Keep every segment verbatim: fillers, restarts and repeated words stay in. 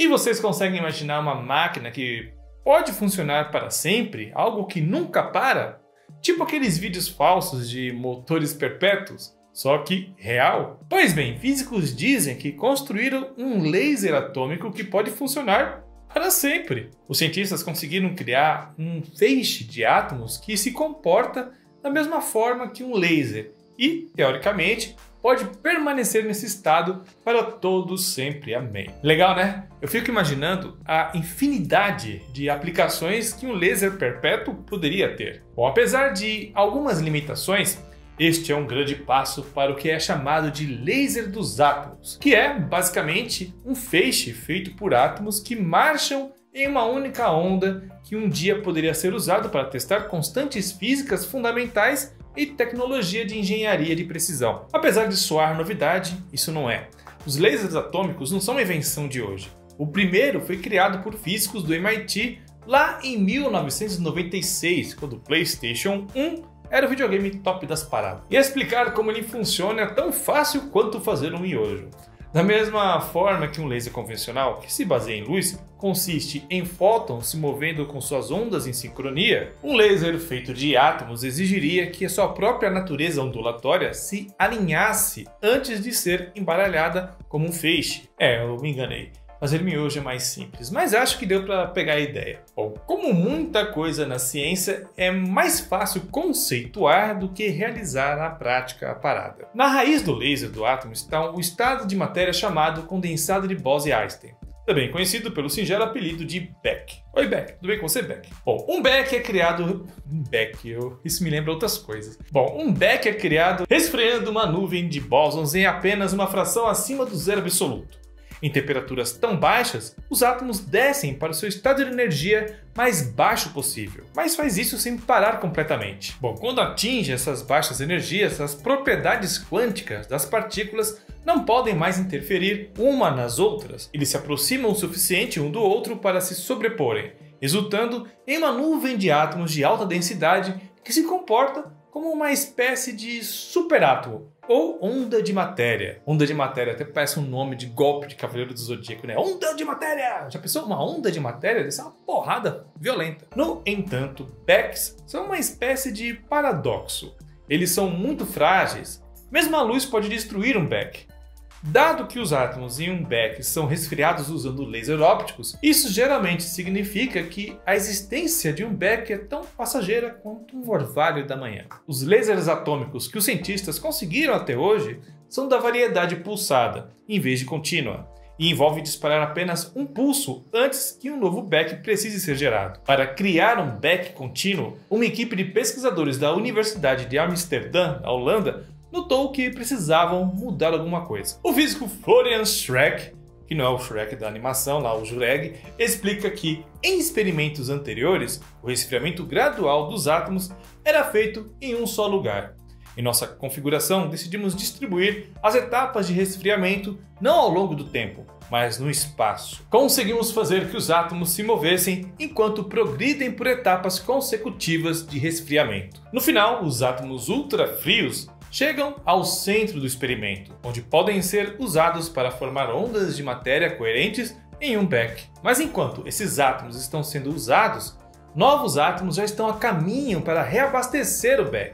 E vocês conseguem imaginar uma máquina que pode funcionar para sempre? Algo que nunca para? Tipo aqueles vídeos falsos de motores perpétuos, só que real? Pois bem, físicos dizem que construíram um laser atômico que pode funcionar para sempre. Os cientistas conseguiram criar um feixe de átomos que se comporta da mesma forma que um laser e, teoricamente, pode permanecer nesse estado para todos sempre. Amém. Legal, né? Eu fico imaginando a infinidade de aplicações que um laser perpétuo poderia ter. Bom, apesar de algumas limitações, este é um grande passo para o que é chamado de laser dos átomos, que é basicamente um feixe feito por átomos que marcham em uma única onda que um dia poderia ser usado para testar constantes físicas fundamentais e tecnologia de engenharia de precisão. Apesar de soar novidade, isso não é. Os lasers atômicos não são uma invenção de hoje. O primeiro foi criado por físicos do M I T lá em mil novecentos e noventa e seis, quando o PlayStation um era o videogame top das paradas. E explicar como ele funciona é tão fácil quanto fazer um miojo. Da mesma forma que um laser convencional, que se baseia em luz, consiste em fótons se movendo com suas ondas em sincronia, um laser feito de átomos exigiria que a sua própria natureza ondulatória se alinhasse antes de ser embaralhada como um feixe. É, eu me enganei. Fazer miojo é mais simples, mas acho que deu para pegar a ideia. Bom, como muita coisa na ciência, é mais fácil conceituar do que realizar na prática a parada. Na raiz do laser do átomo está o estado de matéria chamado condensado de Bose-Einstein, também conhecido pelo singelo apelido de B E C. Oi, B E C, tudo bem com você, B E C? Bom, um B E C é criado... Um B E C, eu... isso me lembra outras coisas. Bom, um B E C é criado resfriando uma nuvem de bósons em apenas uma fração acima do zero absoluto. Em temperaturas tão baixas, os átomos descem para o seu estado de energia mais baixo possível, mas faz isso sem parar completamente. Bom, quando atinge essas baixas energias, as propriedades quânticas das partículas não podem mais interferir uma nas outras. Eles se aproximam o suficiente um do outro para se sobreporem, resultando em uma nuvem de átomos de alta densidade que se comporta como uma espécie de superátomo, ou onda de matéria. Onda de matéria até parece um nome de golpe de Cavaleiro do Zodíaco, né? Onda de matéria! Já pensou? Uma onda de matéria? Deve ser uma porrada violenta. No entanto, B E Cs são uma espécie de paradoxo. Eles são muito frágeis. Mesmo a luz pode destruir um B E C. Dado que os átomos em um B E C são resfriados usando laser ópticos, isso geralmente significa que a existência de um B E C é tão passageira quanto um orvalho da manhã. Os lasers atômicos que os cientistas conseguiram até hoje são da variedade pulsada, em vez de contínua, e envolve disparar apenas um pulso antes que um novo B E C precise ser gerado. Para criar um B E C contínuo, uma equipe de pesquisadores da Universidade de Amsterdã, na Holanda, notou que precisavam mudar alguma coisa. O físico Florian Schreck, que não é o Shrek da animação, lá o Jureg, explica que, em experimentos anteriores, o resfriamento gradual dos átomos era feito em um só lugar. Em nossa configuração, decidimos distribuir as etapas de resfriamento não ao longo do tempo, mas no espaço. Conseguimos fazer que os átomos se movessem enquanto progridem por etapas consecutivas de resfriamento. No final, os átomos ultrafrios chegam ao centro do experimento, onde podem ser usados para formar ondas de matéria coerentes em um B E C. Mas enquanto esses átomos estão sendo usados, novos átomos já estão a caminho para reabastecer o B E C.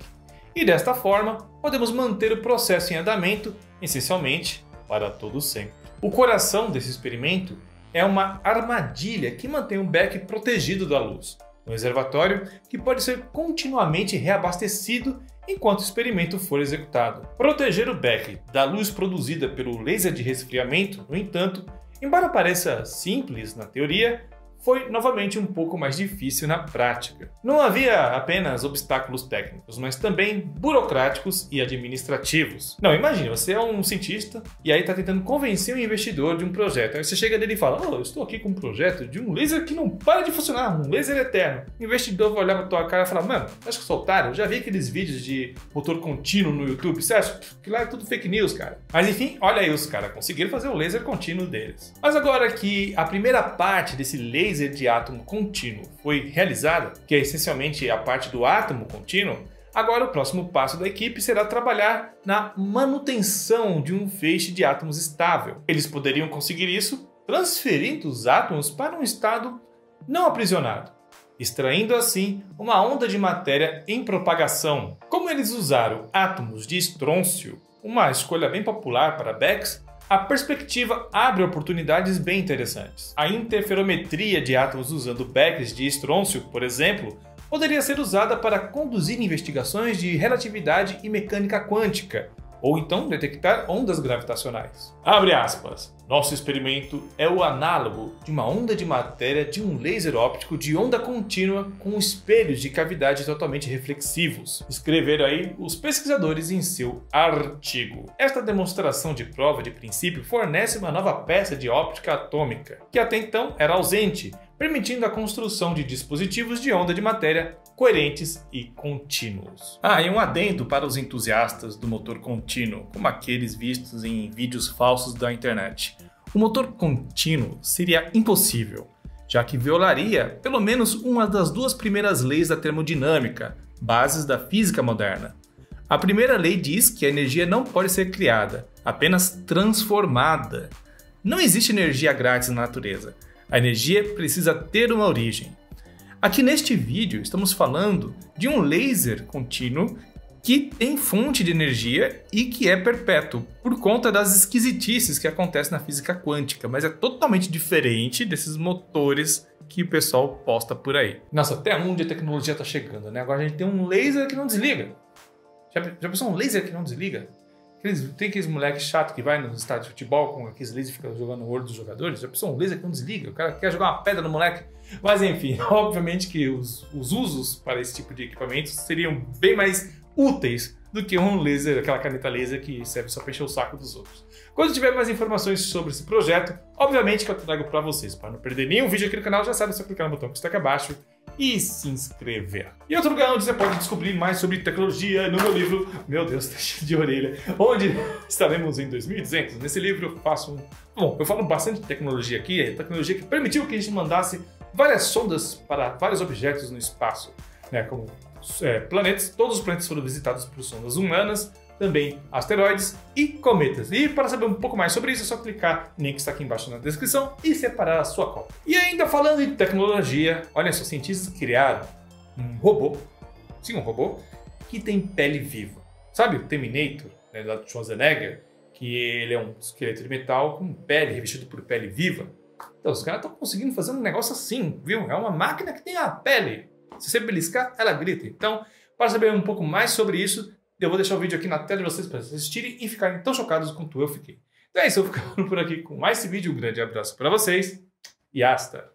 E desta forma, podemos manter o processo em andamento, essencialmente, para todo sempre. O coração desse experimento é uma armadilha que mantém o B E C protegido da luz, um reservatório que pode ser continuamente reabastecido enquanto o experimento for executado. Proteger o B E C da luz produzida pelo laser de resfriamento, no entanto, embora pareça simples na teoria, foi novamente um pouco mais difícil na prática. Não havia apenas obstáculos técnicos, mas também burocráticos e administrativos. Não, imagina, você é um cientista e aí está tentando convencer um investidor de um projeto. Aí você chega dele e fala, oh, eu estou aqui com um projeto de um laser que não para de funcionar, um laser eterno. O investidor vai olhar para tua cara e falar, mano, acho que sou otário, eu já vi aqueles vídeos de motor contínuo no YouTube, você acha que lá é tudo fake news, cara? Mas enfim, olha aí os caras, conseguiram fazer o laser contínuo deles. Mas agora que a primeira parte desse laser de átomo contínuo foi realizada, que é essencialmente a parte do átomo contínuo, agora o próximo passo da equipe será trabalhar na manutenção de um feixe de átomos estável. Eles poderiam conseguir isso transferindo os átomos para um estado não aprisionado, extraindo assim uma onda de matéria em propagação. Como eles usaram átomos de estrôncio, uma escolha bem popular para B E C, a perspectiva abre oportunidades bem interessantes. A interferometria de átomos usando B E Cs de estrôncio, por exemplo, poderia ser usada para conduzir investigações de relatividade e mecânica quântica, ou então detectar ondas gravitacionais. Abre aspas. Nosso experimento é o análogo de uma onda de matéria de um laser óptico de onda contínua com espelhos de cavidade totalmente reflexivos, escreveram aí os pesquisadores em seu artigo. Esta demonstração de prova de princípio fornece uma nova peça de óptica atômica, que até então era ausente, permitindo a construção de dispositivos de onda de matéria coerentes e contínuos. Ah, e um adendo para os entusiastas do motor contínuo, como aqueles vistos em vídeos falsos da internet. O motor contínuo seria impossível, já que violaria pelo menos uma das duas primeiras leis da termodinâmica, bases da física moderna. A primeira lei diz que a energia não pode ser criada, apenas transformada. Não existe energia grátis na natureza. A energia precisa ter uma origem. Aqui neste vídeo estamos falando de um laser contínuo que tem fonte de energia e que é perpétuo, por conta das esquisitices que acontecem na física quântica, mas é totalmente diferente desses motores que o pessoal posta por aí. Nossa, até onde a tecnologia está chegando, né? Agora a gente tem um laser que não desliga. Já, já pensou um laser que não desliga? Aqueles, tem aqueles moleques chato que vai nos estádios de futebol com aqueles lasers e fica jogando o olho dos jogadores? Já pensou um laser que não desliga? O cara quer jogar uma pedra no moleque? Mas enfim, obviamente que os, os usos para esse tipo de equipamento seriam bem mais úteis do que um laser, aquela caneta laser que serve só para encher o saco dos outros. Quando tiver mais informações sobre esse projeto, obviamente que eu trago para vocês. Para não perder nenhum vídeo aqui no canal, já sabe, é só clicar no botão que está aqui abaixo e se inscrever. E outro lugar onde você pode descobrir mais sobre tecnologia no meu livro, meu Deus, tá cheio de orelha, onde estaremos em dois mil e duzentos. Nesse livro eu faço um... Bom, eu falo bastante de tecnologia aqui, é tecnologia que permitiu que a gente mandasse várias sondas para vários objetos no espaço, né, como... É, planetas, todos os planetas foram visitados por sondas humanas, também asteroides e cometas. E para saber um pouco mais sobre isso é só clicar no link que está aqui embaixo na descrição e separar a sua cópia. E ainda falando de tecnologia, olha só, cientistas criaram um robô, sim, um robô, que tem pele viva. Sabe o Terminator, né, lá do Schwarzenegger, que ele é um esqueleto de metal com pele, revestido por pele viva? Então os caras estão conseguindo fazer um negócio assim, viu? É uma máquina que tem a pele. Se você beliscar, ela grita. Então, para saber um pouco mais sobre isso, eu vou deixar o vídeo aqui na tela de vocês para vocês assistirem e ficarem tão chocados quanto eu fiquei. Então é isso, eu vou ficando por aqui com mais esse vídeo. Um grande abraço para vocês e hasta!